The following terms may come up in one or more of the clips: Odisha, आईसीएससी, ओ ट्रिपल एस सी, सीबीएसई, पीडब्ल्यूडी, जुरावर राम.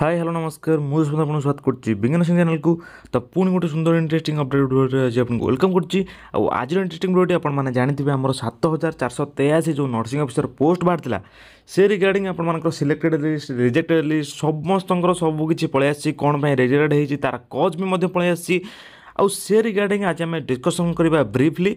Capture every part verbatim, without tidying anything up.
Hi hello नमस्कार मुझे सुंदर आपको स्वागत करछि विज्ञान सिंह चैनल को। तो पुणी गोटे सुंदर इंटरेस्टिंग अपडेट भिडियो आज आपको वेलकम करछि। आ आज इंटरेस्टिंग भिडियो आप जानते हैं आम सात हजार चार सौ तेयासी जो नर्सिंग ऑफिसर पोस्ट बाहर से रिगार्डिंग आपर सिलेक्टेड लिस्ट रिजेक्टेड लिस्ट समस्त सबकि पलि आसी कौन रिजेक्टेड होती तार कज भी पलि आसी आउ से रिगार्डिंग आज आम डिस्कसन करवा ब्रीफली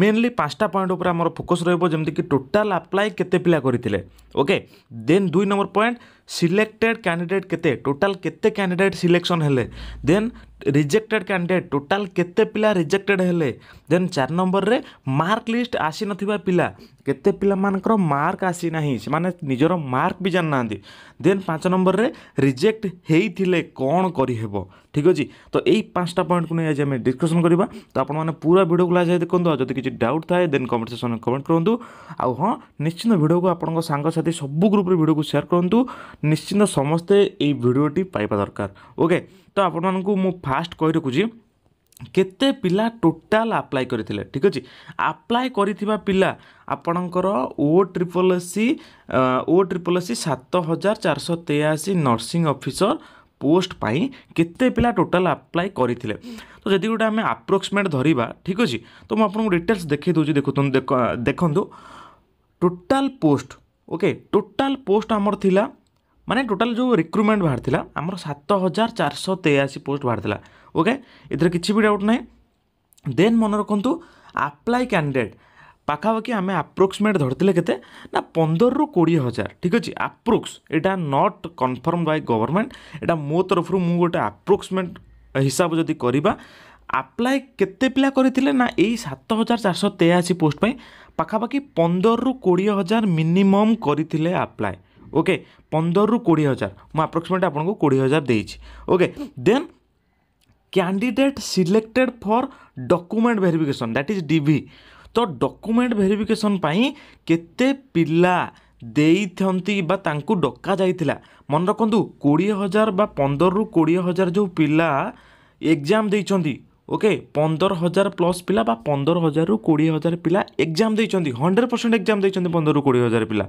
मेनली पांचटा पॉइंट उपर आम फोकस रमती कि टोटाल आप्लाय केते पिला करते ओके। देन दुई नंबर पॉइंट सिलेक्टेड कैंडिडेट केते टोटाल केते कैंडिडेट सिलेक्शन हेले। देन रिजेक्टेड कैंडिडेट टोटाल केते पिला रिजेक्टेड हेले। देन चार नंबर रे मार्क लिस्ट आसी नथिबा पिला केते पिला मानकर मार्क आसी नाही से माने निजरो मार्क भी जान नांदी। देन पांच नंबर रे रिजेक्ट हेइथिले कोन करि हेबो ठीक अछि। तो एई पांचटा पॉइंट को नै आज हम डिस्कशन करबा। तो आपण माने पूरा वीडियो को लाजै देखंतु जदि किछि डाउट थाए देन कमेंट सेक्शन में कमेंट करंतु आ हां निश्चित वीडियो को आपण को सांग साथी सब ग्रुप रे वीडियो को शेयर करंतु निश्चित समस्ते एई वीडियोटी पाइबा दरकार ओके। तो आपण मानकु मु फास्ट कहि रखुची केते पिला टोटाल आप्लाय करथिले ठीक अछि। आप्लाय करथिबा पिला आपणकर ओ ट्रिपल एस सी ओ ट्रिपल एस सी सात हजार चार सौ तेयासी नर्सिंग ऑफिसर पोस्ट पाई केते पिला टोटाल आप्लाय करथिले। तो जदि गोटे आम आप्रोक्सीमेट धरिबा ठीक अछि। तो मु आपन डिटेल्स देखि दोजी देखथन देखंतु total post okay. Total post हमर थिला माने टोटाल जो रिक्रुटमेंट बाहर थिला आमर सात हजार चार सौ तेयासी पोस्ट बाहर थिला ओके। इधर किसी भी डाउट नहीं। देन मन रखु आप्लाय कैंडिडेट पाखापाखि आम आप्रोक्सीमेट धरते के पंदर रु कोड़े हजार ठीक अच्छे approx Etah not confirm by government एटा मो तरफ मु गोटे आप्रोक्सीमेट हिसाब जदि करवा आप्लाय केते पिला करथिले ना एई सात हजार चार सौ तेयासी पोस्ट पाई पाखापाखि पंदर रु कोड़े हजार मिनिमम करथिले आप्लाय ओके। पंदर रु कोड़े हजार मुझे आप्रोक्सीमेट आपको कोड़े हजार देछि okay. Then candidate selected for document verification that is DV. तो डॉक्यूमेंट वेरिफिकेशन पाई केते पिला देइथंती बा तांकु डका जाइतिला मन रखु कोड़े हजार बा पंदर रु कोड़े हजार जो पिला एग्जाम देइछंती ओके। पंदर हजार प्लस पिला बा पंदर हजार रु कोड़े हजार पिला एग्जाम देइछंती हंड्रेड परसेंट एग्जाम देइछंती पंदर रु कोड़े हजार पिला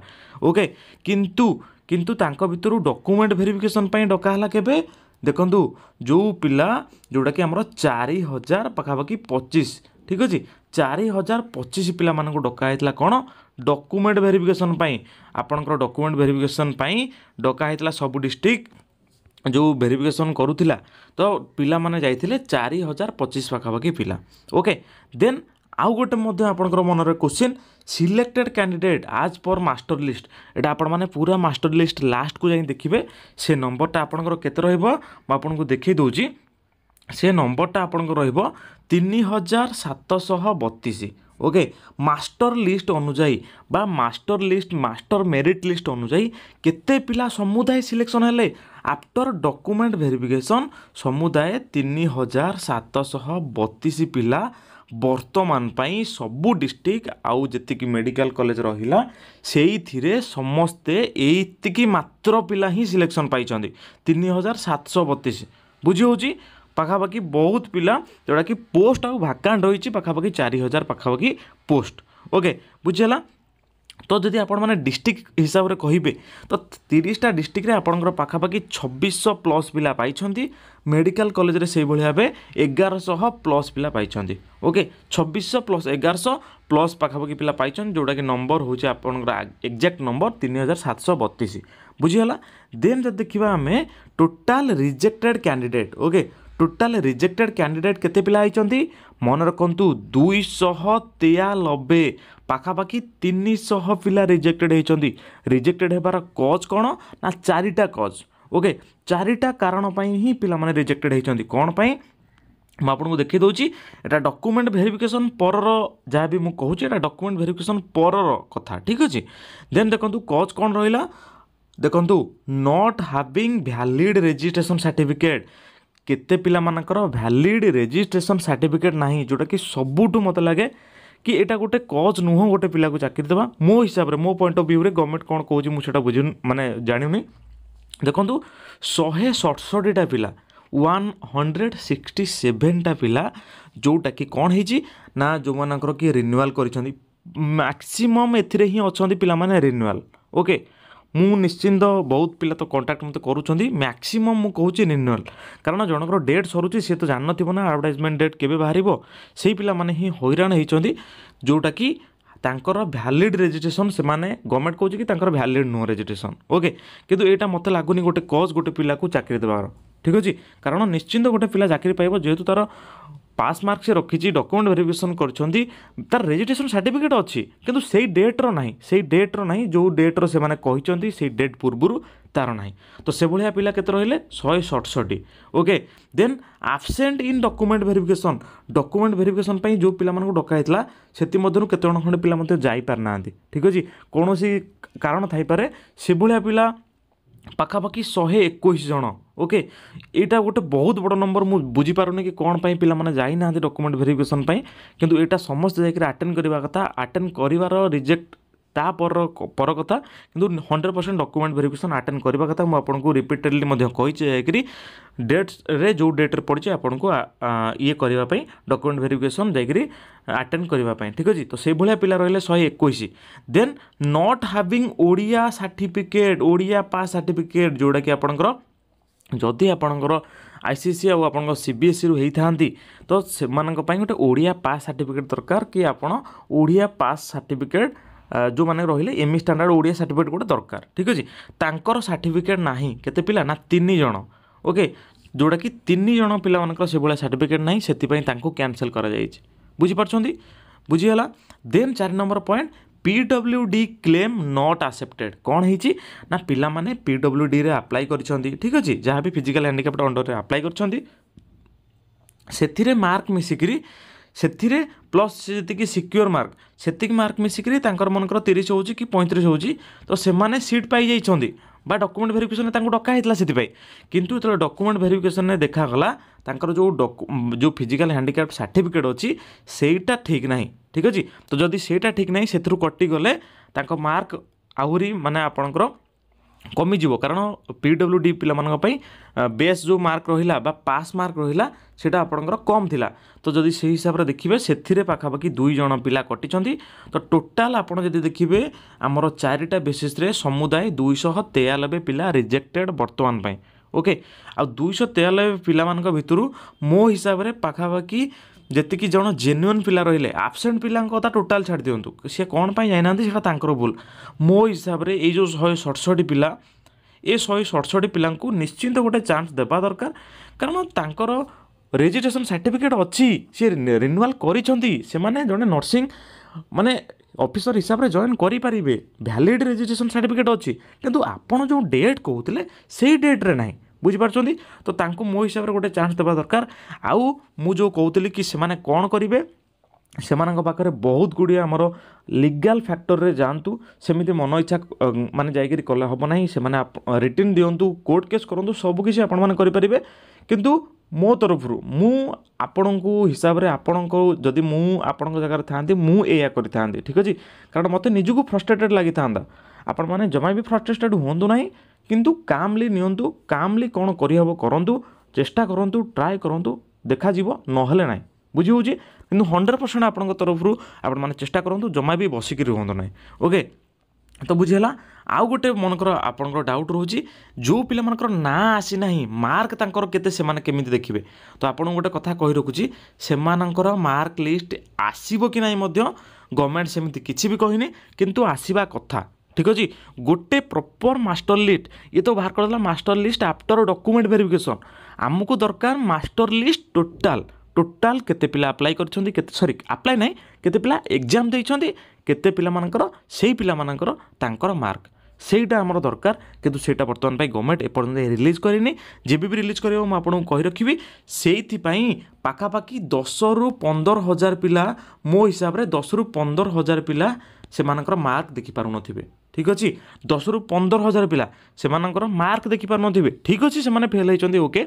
ओके। किंतु किंतु तांका भितरु डॉक्यूमेंट वेरिफिकेशन पाई डका हला केबे देखंतु जो पिला जोटा कि हमर चार हजार पाखापाखि पच्चीस ठीक अच्छे चार हजार पच्चीस पिला मानक डकाही कौन डॉक्यूमेंट वेरिफिकेशन आपणकर डॉक्यूमेंट वेरिफिकेशन डकाही सब डिस्ट्रिक्ट जो वेरिफिकेशन करूला तो पिला माने जाइथिले चार हजार पच्चीस पाखापाखि पिला ओके। देन आउ गोटे मनरे क्वेश्चन सिलेक्टेड कैंडिडेट आज पर मास्टर लिस्ट एटा आपण माने पूरा मास्टर लिस्ट लास्ट को जाई देखिबे से नंबरटा आपनकर केते रहइबो म आपनको देखि दोची से नंबरटा आपनकर रहइबो तीन हजार सात सौ बत्तीस ओके। मास्टर लिस्ट अनुजाई बा master list master merit list अनुजाई केते पिला समुदाय सिलेक्शन हेले आफ्टर डॉक्यूमेंट वेरिफिकेशन समुदाय तीन हजार सात सौ बत्तीस पिला वर्तमान पाई सबु डिस्ट्रिक्ट आउ जतिक मेडिकल कॉलेज रहिला सेइथिरे समस्ते एतिकी मात्र पिला ही सिलेक्शन पाइछंदी तीन हजार सात सौ बत्तीस बुझी होची पाखापाखि बहुत पिला जोड़ा कि पोस्ट आउ भाकांड रही पाखापाखि चार हजार पाखापाखि पोस्ट ओके बुझेला। तो जदि आपण माने डिस्ट्रिक्ट हिसाब रे कहिबे तो तीसटा डिस्ट्रिक्ट रे आपणकर पाखापाखि छब्बीस सौ प्लस पिला पाइछंती मेडिकल कॉलेज रे सेहि भळि भाबे ग्यारह सौ प्लस पिला पाइछंती ओके। छब्बीस सौ प्लस ग्यारह सौ प्लस पाखापाखि पिला पाइछन जोटा कि नंबर होचे आपणकर एग्जैक्ट नंबर तीन हजार सात सौ बत्तीस बुझिहला। देन जदि देखिबा हमें total rejected candidate okay. Total rejected candidate केते पिला आइचंती मन रखु दो सौ तिरानबे पाखापाखि तीन सौ पिला रिजेक्टेड होइचंती। रिजेक्टेड हेबार कज कौन ना चारिटा कज ओके। चारिटा कारण पई ही पिला माने रिजेक्टेड होइचंती कौन पई म आपन को देखि दोची एटा डॉक्यूमेंट वेरिफिकेशन परर जहाँ भी मु कहूची एटा डॉक्यूमेंट वेरिफिकेशन परर कथा ठीक अछि। देन देखंतु कज कौन रहिला देखंतु not having valid registration certificate केते पिला मानकर वैलिड रजिस्ट्रेशन सर्टिफिकेट नहीं जोटा कि सबुठ मत लगे कि एटा गोटे कज नुह गोटे पिला को चाकरी देवा मो हिसाब रे मो पॉइंट ऑफ व्यू रे गवर्नमेंट कौन कहूँ मुझे बुझ माने जानुनी देखु शहे सड़सठटा पिला वन हंड्रेड सिक्सटी सेवेनटा पिला जोटा कि कौन होना जो मानकर कि रिन्युआल कर मैक्सिमम एथिरे ही अच्छा पिला माने रिन्युआल ओके। मु निश्चिंत बहुत पिला तो कांटेक्ट मत कर मैक्सीम मु कहूँ रिन्युअल कारण जनकर डेट सरुच्ची सी तो जान ना एडवर्टाइजमेंट डेट के बाहर से पिला माने ही हैरान होती जोटा कि भैलिड रेजिट्रेसन से गवर्नमेंट कौन कि भैलिड नो रेजिट्रेसन ओके किंतु एटा मत लगुनि गोटे कज गोटे पिला को चाकरी देवार ठीक अच्छे कारण निश्चिंत गोटे पिला चाकरी पाइब जेहेतु तार पास मार्क्स रखी डॉक्यूमेंट वेरिफिकेशन कर रेजिट्रेशन सर्टिफिकेट अच्छी किंतु से डेट रो नहीं से डेट रो नहीं जो डेट रो से माने कहते से डेट पूर्व तार ना तो से भाया पिला केते रहले एक सौ सड़सठ okay then absent in document verification document verification पे जो पिला मानको डका हेतला सेति मधुर केते जण खंड पिला मते जाई पार नांती ठीक अछि कोनोसी कारण थाई पारे से भाया पिला पाखापाखि एक सौ इक्कीस जन ओके एटा गोटे बहुत बड़ नंबर मु बुझी पारुनी कि कोन पई पिला माने जाई नांती डॉक्यूमेंट वेरिफिकेशन पई किंतु एटा समस्त जायकि अटेंड करबा कथा अटेंड करिवार रिजेक्ट तापर पर कथा किंतु hundred percent document verification attend करने कथा मुझे आपको रिपीटेडली कही डेट रे जो डेट रे पड़ी आपन को ये करने डॉक्यूमेंट वेरिफिकेशन जाकि अटेंड करने ठीक अच्छे तो से भाया पिला रही एक सौ इक्कीस then not having Odia certificate Odia pass certificate जोड़ा कि आपंकर जदि आपंकर आईसीएससी और आपंकर सीबीएसई रु होती तो से गोटे ओडिया पास सर्टिफिकेट दरकार कि आपन ओडिया पास सर्टिफिकेट जो माने रहिले एमई स्टैंडर्ड ओडिया सर्टिफिकेट गोटे दरकार ठीक अछि तांकर सर्टिफिकेट नाही केते पिला ना तीन जण ओके जोडा कि तीन जण पिला मानकर से बला सर्टिफिकेट नाही सेति पई तांको कैंसिल करा जाई छि बुझी परछोंदी बुझी हला देन चार नंबर point पीडब्ल्यूडी claim not accepted कोन हि छि ना पिला माने पीडब्ल्यूडी रे अप्लाई करिसोंदी ठीक अछि जहां भी फिजिकल हैंडिकैप्ड अंडर रे अप्लाई करिसोंदी सेथि रे मार्क मिसिकरी सेथिरे प्लस जी सिक्योर मार्क से मार्क मिसिकी मनकर तीस हो पैंतीस हो तो से सीट पाई जाइए बा डॉक्यूमेंट वेरिफिकेशन डकाही से किंतु जो डॉक्यूमेंट वेरिफिकेशन ने देखागला जो जो फिजिकल हैंडिकैप सर्टिफिकेट अच्छी सेटा ठीक ना ठीक अच्छे तो जदि सेटा ठीक ना से कटिगले मार्क आहरी माने आपणकर कमिज कारण पीडब्ल्यूडी पिला बेस जो मार्क रहिला बा पास मार्क रहिला सेटा आपणकर कम थिला तो जदि से हिसाब रे देखिबे सेथिरे पाखापाखि दुई जण पिला कटिचंती तो टोटल आपण जदि देखिबे हमर चारिटा बेसिस रे समुदाय दो सौ तिरानवे पिला रिजेक्टेड वर्तमान पई ओके आ दो सौ तिरानवे पिला मानक भितरु मो हिसाब रे पाखापाखि जेतिकी जण जेन्युइन पिला रहिले एब्सेंट पिलांक कथा टोटाल छाड़ दियंतु से कोन पई जाय नांती सेटा तांकर भूल मो हिसाब रे ए जो एक सौ सड़सठ पिला ए एक सौ सड़सठ पिलांकु निश्चिंत गोटे चांस देबा दरकार कारण तांकर रेजिट्रेसन सर्टिफिकेट अच्छी सी रिन्युअल करिसंती से माने जने नर्सिंग माने ऑफिसर हिसाब रे जॉइन करि परिबे वैलिड रेजिट्रेसन सर्टिफिकेट अच्छी किंतु आपण जो डेट कहूतले सेही डेट रे नाही बुझी पारछंती तो तांको मो हिसाब रे गोटे चांस देबा दरकार आउ मु जो कहतली कि से माने कोन करिवे से मानक पाखरे बहुत गुडी हमरो लीगल फैक्टर रे जानतु सेमिति मन इच्छा माने जाय के कला होबो नाही से माने रिटर्न दियंतु कोर्ट केस करंतु सब किछि आपण माने करि परिबे किंतु मो तरफ मु आपणको हिसाब रे आपणको जदि मु आपणको जगह थांती मु एया करि थांती ठीक अछि कारण मते निजुको फ्रस्ट्रेटेड लागि थांदा आपण माने जमा भी फ्रस्ट्रेटेड होंदो नाही किंतु कामली नियंतु कामली कोन करि हबो करंतु चेष्टा करंतु ट्राई करंतु देखा जीव नहले नाही बुझी होउची किंतु हंड्रेड परसेंट आपणको तरफ रु आपण माने चेष्टा करंतु जमा भी बसिकि रहंदो नाही ओके तो बुझेला आउ गोटे मनकर आपणकर डाउट रोची जो पिला मनकर ना आसी नाही मार्क तांकर केते से माने केमिति देखिबे तो आपण गोटे कथा कहि रखुची से मानकर मार्क लिस्ट आसीबो कि नाही मध्य गवर्नमेंट सेमिति किछि भी कहिने किंतु आसीबा कथा ठीक अच्छे गोटे प्रॉपर मास्टर लिस्ट ये तो बाहर कर master list after document verification आमको दरकार मास्टर लिस्ट टोटाल टोटाल केते पिला अप्लाई करछंदी केते सॉरी अप्लाई नाही केते पिला एग्जाम दैछंदी केते पिला मानकर सेही पिला मानकर तांकर मार्क सेटा हमर दरकार किंतु सेटा वर्तमान पई गवर्नमेंट एपर्यंत रिलीज करिनी जेबी भी रिलीज करियो म आपन कहि रखिबी सेथि पई पाखापाखि दस रु पंदर हजार पिला मो हिसाब रे दस रु पंदर हजार पिला से मानकर मार्क देखि पारु नथिबे ठीक अछि दस रु पंदर हजार पिला से मानकर मार्क देखि पारु नथिबे ठीक अछि से माने फेल होइचंदी ओके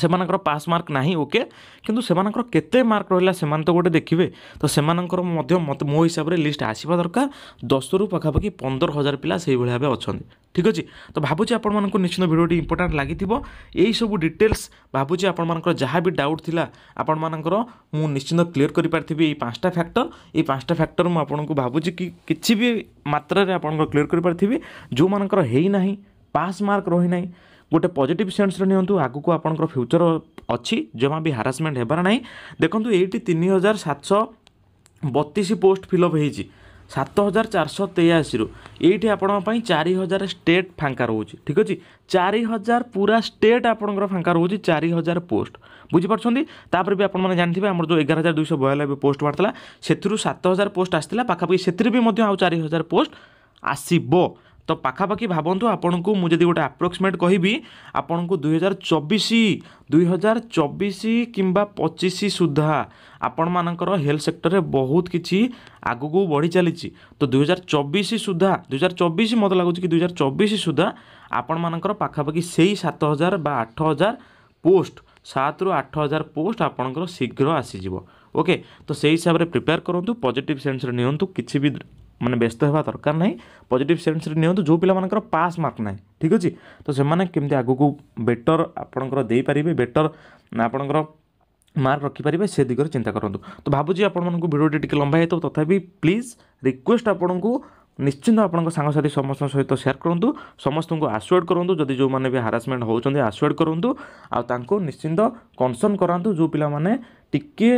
सेमानकर पास मार्क नाही ओके किंतु सेमानकर केते मार्क रहला सेमान तो गोटे देखिबे तो सेमानकर मध्य मो हिसाब रे लिस्ट आसीबा दरकार दस रु पखापाखि पंदर हजार पिला सही भाई भाव अच्छा ठीक अच्छे। तो भावुँ आपण मानक निश्चित भिडियोटी इंपोर्टाट लगी यही सब डिटेल्स भावुँ आपण मानकर जहाँ भी डाउट थिला आपण मानकर मु निश्चित क्लियर कर पारथिबी ए पांचटा फैक्टर ए पांचटा फैक्टर मु आपण को भावुँ कि किछि भी मात्रा रे आपण को क्लियर कर पारथिबी जो मानकर हेई नाही पास मार्क रही नाही गोटे पॉजिटिव सेन्स नियंतु आगुक आपणकर फ्यूचर अच्छी जमा भी हारासमेंट हेबार ना देखो ये तीन हजार सात सौ बत्तीस पोस्ट फिलअप होती सात हजार चार सौ तेयाशी रु ये आपंपाई चार हजार स्टेट फांका रोचे ठीक अच्छे चार हजार पूरा स्टेट आपंकर फांका रोचे चार हजार पोस्ट बुझीपारे तापर भी आपने जानते हैं आम जो एगार हजार दुई सौ बयानबे पोस्ट बाहर से सात हजार पोस्ट आसाला पाखापाखि से भी आउ चार हजार पोस्ट आसब तो पाखापाखि भावतु आपण को मुझे गोटे आप्रोक्सीमेट कहबी आपण को दुई हजार चौबीस दुई हजार चौबीस किंबा पच्चीस सुधा आपण मानकर हेल्थ सेक्टर में बहुत किसी आगू बढ़ी चली तो दुई हजार चौबीस सुधा दुई हजार चौबीस मत लगुच कि दुई हजार चौबीस सुधा आपण मानकर पाखापाखि से सात हजार बा आठ हजार पोस्ट सात रु आठ हजार पोस्ट आपणकर शीघ्र आसीज ओके। तो से हिसाब से प्रिपेयर करूँ पॉजिटिव सेन्स नियंतु किसी भी माने व्यस्त होगा दरकार ना पॉजिटिव सेन्स नियंतु जो पिला मानकर पास मार्क ना ठीक अच्छे तो से माने केमती आगु को बेटर आपणकर दे पारिबे बेटर आपणकर मार्क रखिपारे से दिगरे चिंता करूँ। तो भावुँ आपण मानक भिडियोटी टिके लंबा है तो तथापि प्लीज रिक्वेस्ट आपण को निश्चिंत आपंक सांगसाथी समस्त सहित सेयार करूँ समस्त को आश्योर्ड करूँ जदि जो मैंने भी हारासमेंट होती आश्योर्ड करूँ आउ निश्चिंत कनसर्न करातु जो पाने टिके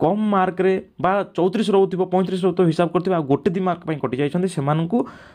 कम मार्क रे बा चौंतीस रोथ पैंतीस रोथ हिसाब कर गोटे दी मार्क कटि जाइए से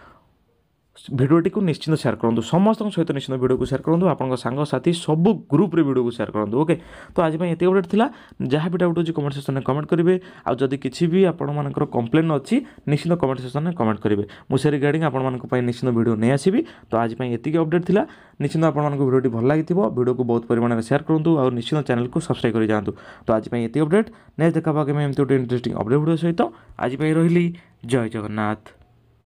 भिडियोटी को निश्चिंत सेयार करूँ समस्त सहित निश्चित भिडियो को सेयार करूँ आपंक सांगसाथी सब ग्रुप रे भिडियो को सेयार करूँ ओके। तो आज ये अपडेट था जहाँ भी डाउट होगी कमेंट सेक्शन में कमेंट करेंगे और जदि किसी भी आपर कंप्लेन अच्छी निश्चित कमेंट सेक्शन में कमेंट करेंगे मुझे रिगार्डिंग आपंपाई निश्चित भिडियो नहीं आसबी। तो आज ये अपडेट था निश्चित आपको भिडियोटी भल लगी भिडियो को बहुत परिमाण में सेयार करूँ और निश्चित चैनल को सब्सक्राइब कर जातु। तो आज ये अपडेट नेक्स्ट देखा एमती गोटे इंटरेस्टिंग अपडेट भिडियो सहित आज रही जय जगन्नाथ।